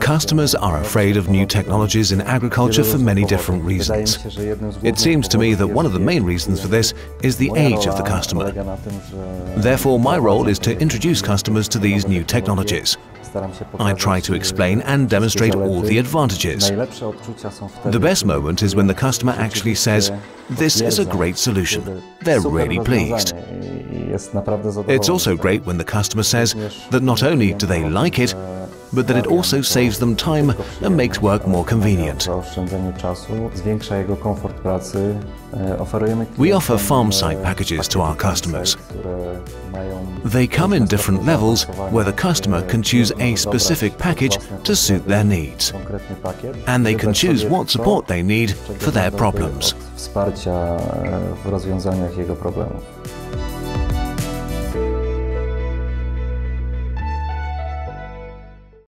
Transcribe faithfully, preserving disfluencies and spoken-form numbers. Customers are afraid of new technologies in agriculture for many different reasons. It seems to me that one of the main reasons for this is the age of the customer. Therefore, my role is to introduce customers to these new technologies. I try to explain and demonstrate all the advantages. The best moment is when the customer actually says, "This is a great solution." They're really pleased. It's also great when the customer says that not only do they like it, but that it also saves them time and makes work more convenient. We offer farm site packages to our customers. They come in different levels where the customer can choose a specific package to suit their needs. And they can choose what support they need for their problems.